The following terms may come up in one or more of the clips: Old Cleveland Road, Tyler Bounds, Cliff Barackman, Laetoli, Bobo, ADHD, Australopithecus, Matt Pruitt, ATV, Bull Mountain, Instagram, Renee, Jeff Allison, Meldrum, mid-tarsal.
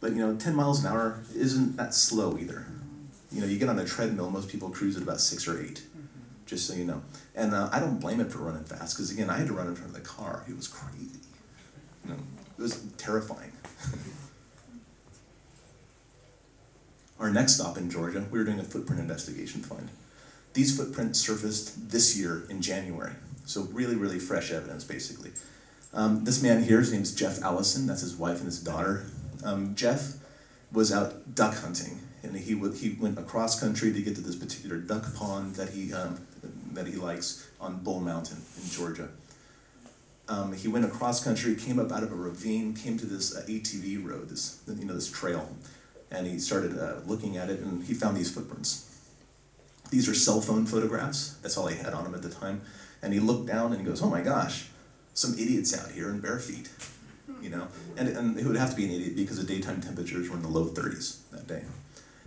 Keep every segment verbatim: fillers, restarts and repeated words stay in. But, you know, ten miles an hour isn't that slow either. You know, you get on a treadmill, most people cruise at about six or eight, mm-hmm. just so you know. And uh, I don't blame him for running fast, because again, I had to run in front of the car. It was crazy. You know, it was terrifying. Our next stop in Georgia, we were doing a footprint investigation find. These footprints surfaced this year in January. So really, really fresh evidence, basically. Um, this man here, his name's Jeff Allison. That's his wife and his daughter. Um, Jeff was out duck hunting, and he w he went across country to get to this particular duck pond that he um, that he likes on Bull Mountain in Georgia. Um, he went across country, came up out of a ravine, came to this uh, A T V road, this you know this trail, and he started uh, looking at it, and he found these footprints. These are cell phone photographs. That's all he had on him at the time. And he looked down and he goes, "Oh my gosh, some idiots out here in bare feet." You know, and, and it would have to be an idiot because the daytime temperatures were in the low thirties that day.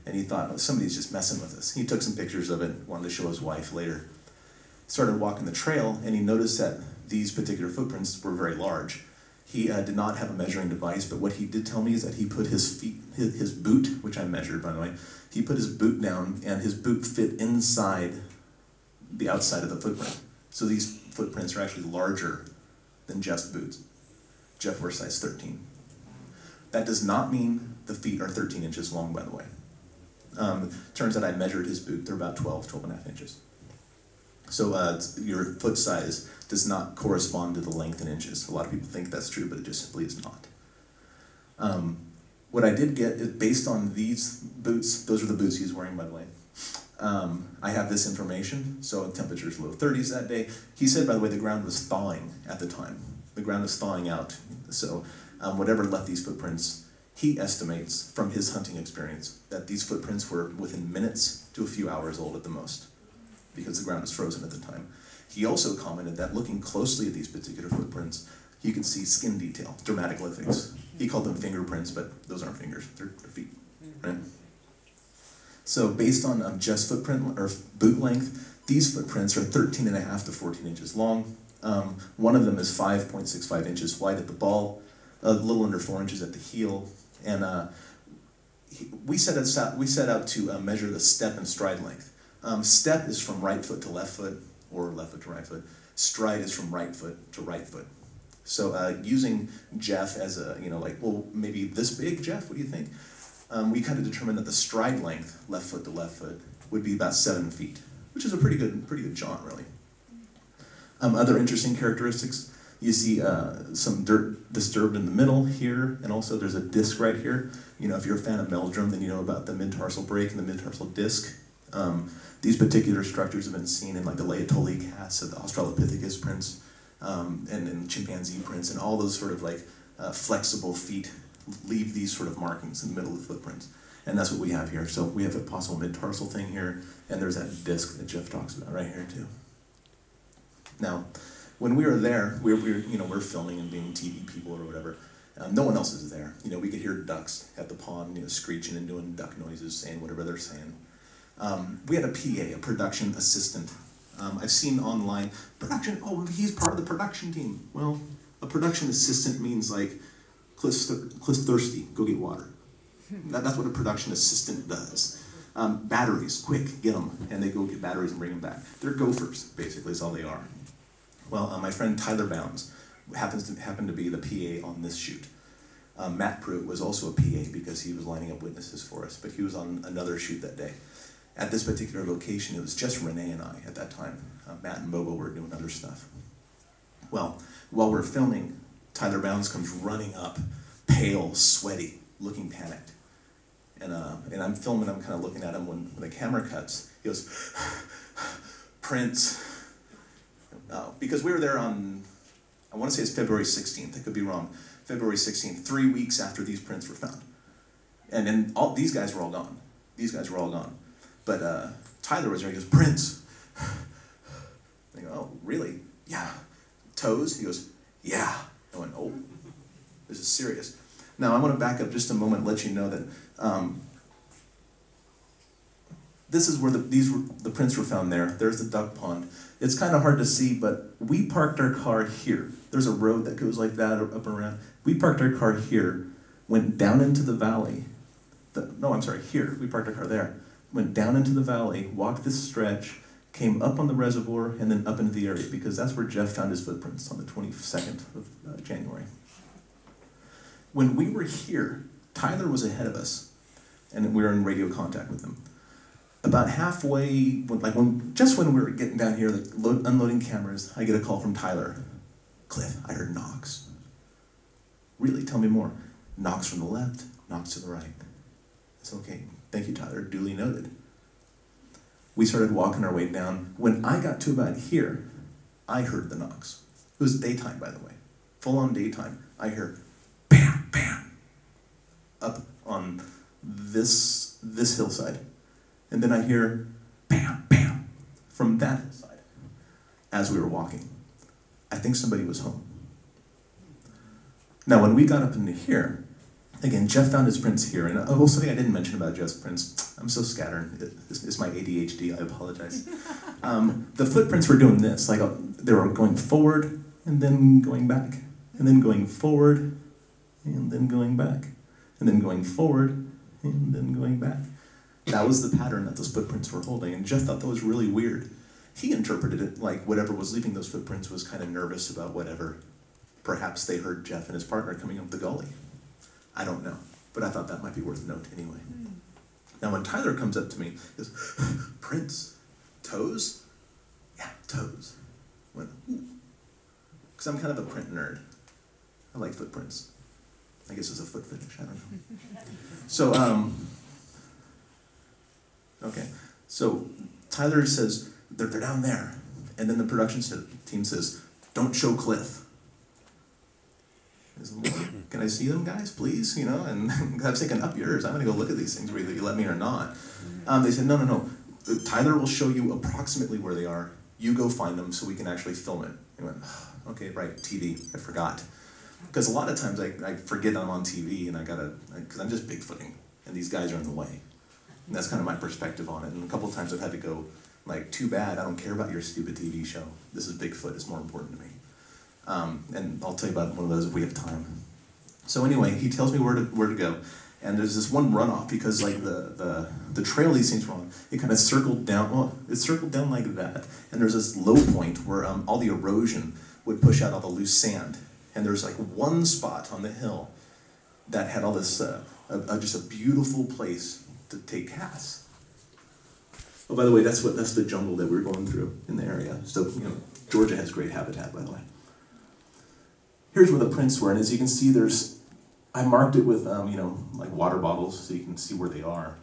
And he thought, oh, somebody's just messing with us. He took some pictures of it, wanted to show his wife later. Started walking the trail, and he noticed that these particular footprints were very large. He uh, did not have a measuring device, but what he did tell me is that he put his feet, his, his boot, which I measured, by the way, he put his boot down, and his boot fit inside the outside of the footprint. So these footprints are actually larger than Jeff's boots. Jeff wears size thirteen. That does not mean the feet are thirteen inches long, by the way. Um, turns out I measured his boot. They're about twelve, twelve and a half inches. So uh, your foot size does not correspond to the length in inches. A lot of people think that's true, but it just simply is not. Um, what I did get is based on these boots, those are the boots he's wearing, by the way. Um, I have this information. So the temperature's low thirties that day. He said, by the way, the ground was thawing at the time. The ground is thawing out, so um, whatever left these footprints, he estimates from his hunting experience that these footprints were within minutes to a few hours old at the most, because the ground was frozen at the time. He also commented that looking closely at these particular footprints, you can see skin detail, dermatolithics. He called them fingerprints, but those aren't fingers, they're, they're feet, right? So based on um, just footprint or boot length, these footprints are thirteen and a half to fourteen inches long. Um, one of them is five point six five inches wide at the ball, a little under four inches at the heel, and uh, he, we, set us out, we set out to uh, measure the step and stride length. Um, step is from right foot to left foot, or left foot to right foot. Stride is from right foot to right foot. So uh, using Jeff as a, you know, like, well, maybe this big, Jeff, what do you think? Um, we kind of determined that the stride length, left foot to left foot, would be about seven feet, which is a pretty good, pretty good jaunt, really. Um, other interesting characteristics, you see uh, some dirt disturbed in the middle here, and also there's a disc right here. You know, if you're a fan of Meldrum, then you know about the mid-tarsal break and the mid-tarsal disc. Um, these particular structures have been seen in like the Laetoli casts, so the Australopithecus prints, um, and, and chimpanzee prints, and all those sort of like uh, flexible feet leave these sort of markings in the middle of the footprints. And that's what we have here. So we have a possible mid-tarsal thing here, and there's that disc that Jeff talks about right here too. Now, when we were there, we were, we were, you know, we're filming and being T V people or whatever. Um, no one else is there. You know, we could hear ducks at the pond, you know, screeching and doing duck noises, saying whatever they're saying. Um, we had a P A, a production assistant. Um, I've seen online, production, oh, he's part of the production team. Well, a production assistant means like, Cliff's, th Cliff's thirsty, go get water. That, that's what a production assistant does. Um, batteries, quick, get them. And they go get batteries and bring them back. They're gophers, basically, is all they are. Well, uh, my friend Tyler Bounds happens to, happened to be the P A on this shoot. Um, Matt Pruitt was also a P A because he was lining up witnesses for us, but he was on another shoot that day. At this particular location, it was just Renee and I at that time. Uh, Matt and Bobo were doing other stuff. Well, while we're filming, Tyler Bounds comes running up, pale, sweaty, looking panicked. And, uh, and I'm filming, I'm kind of looking at him when, when the camera cuts. He goes, Prince. Uh, because we were there on, I want to say it's February sixteenth, I could be wrong, February sixteenth, three weeks after these prints were found. And then all these guys were all gone. These guys were all gone. But uh, Tyler was there, he goes, Prince. I go, oh, really? Yeah. Toes? He goes, yeah. I went, oh, this is serious. Now, I want to back up just a moment and let you know that um, this is where the, these were, the prints were found there. There's the duck pond. It's kind of hard to see, but we parked our car here. There's a road that goes like that up around. We parked our car here. went down into the valley, the, no, I'm sorry, here, we parked our car there, went down into the valley, walked this stretch, came up on the reservoir, and then up into the area, because that's where Jeff found his footprints on the twenty-second of January. When we were here, Tyler was ahead of us, and we were in radio contact with him. About halfway, like when, just when we were getting down here, like load, unloading cameras, I get a call from Tyler. Cliff, I heard knocks. Really, tell me more. Knocks from the left, knocks to the right. It's okay. Thank you, Tyler. Duly noted. We started walking our way down. When I got to about here, I heard the knocks. It was daytime, by the way. Full on daytime. I hear bam, bam, up on this, this hillside. And then I hear, bam, bam, from that side as we were walking. I think somebody was home. Now, when we got up into here, again, Jeff found his prints here. And oh, something I didn't mention about Jeff's prints. I'm so scattered. It's, it's my A D H D. I apologize. Um, the footprints were doing this. Like a, they were going forward and then going back and then going forward and then going back and then going forward and then going back. That was the pattern that those footprints were holding, and Jeff thought that was really weird. He interpreted it like whatever was leaving those footprints was kind of nervous about whatever. Perhaps they heard Jeff and his partner coming up the gully. I don't know, but I thought that might be worth a note anyway. Mm. Now when Tyler comes up to me, he goes, prints? Toes? Yeah, toes. I went, ooh. Because I'm kind of a print nerd. I like footprints. I guess it's a foot fetish, I don't know. So, um... Okay, so Tyler says, they're, they're down there. And then the production team says, don't show Cliff. I said, well, can I see them, guys, please? You know, and I've taken up yours. I'm gonna go look at these things, whether you let me or not. Um, they said, no, no, no. Tyler will show you approximately where they are. You go find them so we can actually film it. I went, okay, right, T V, I forgot. Because a lot of times I, I forget I'm on T V and I gotta, because I'm just bigfooting and these guys are in the way. And that's kind of my perspective on it. And a couple of times I've had to go, like, too bad, I don't care about your stupid T V show. This is Bigfoot, it's more important to me. Um, and I'll tell you about one of those if we have time. So anyway, he tells me where to, where to go. And there's this one runoff because, like, the, the, the trail these things were on, it kind of circled down, well, it circled down like that. And there's this low point where um, all the erosion would push out all the loose sand. And there's, like, one spot on the hill that had all this, uh, a, a, just a beautiful place to take casts. Oh, by the way, that's what that's the jungle that we were going through in the area. So, you know, Georgia has great habitat, by the way. Here's where the prints were, and as you can see, there's, I marked it with, um, you know, like water bottles so you can see where they are.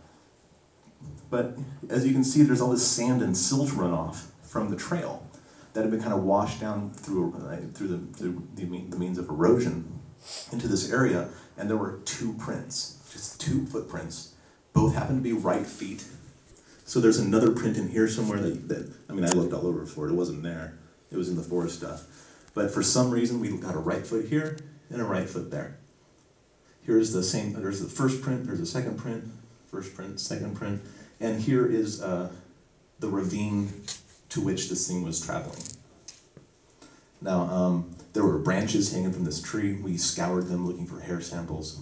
But as you can see, there's all this sand and silt runoff from the trail that had been kind of washed down through uh, through, the, through the, the means of erosion into this area, and there were two prints, just two footprints. Both happen to be right feet. So there's another print in here somewhere that, that, I mean, I looked all over for it, it wasn't there. It was in the forest stuff. But for some reason, we got a right foot here and a right foot there. Here's the same, there's the first print, there's the second print, first print, second print, and here is uh, the ravine to which this thing was traveling. Now, um, there were branches hanging from this tree. We scoured them looking for hair samples.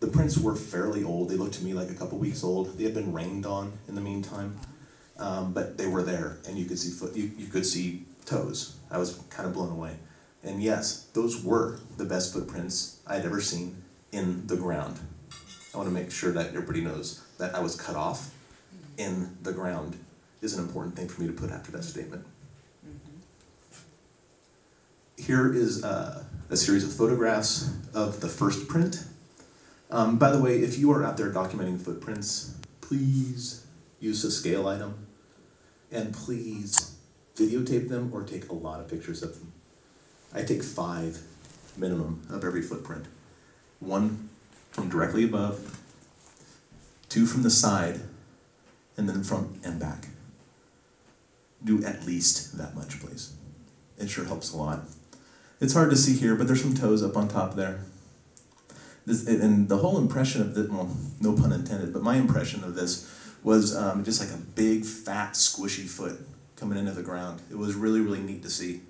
The prints were fairly old. They looked to me like a couple weeks old. They had been rained on in the meantime, um, but they were there, and you could see foot, you, you could see toes. I was kind of blown away. And yes, those were the best footprints I had ever seen in the ground. I want to make sure that everybody knows that I was cut off in the ground is an important thing for me to put after that statement. Here is uh, a series of photographs of the first print. Um, by the way, if you are out there documenting footprints, please use a scale item, and please videotape them or take a lot of pictures of them. I take five minimum of every footprint. One from directly above, two from the side, and then front and back. Do at least that much, please. It sure helps a lot. It's hard to see here, but there's some toes up on top there. This, and the whole impression of this, well, no pun intended, but my impression of this was um, just like a big, fat, squishy foot coming into the ground. It was really, really neat to see.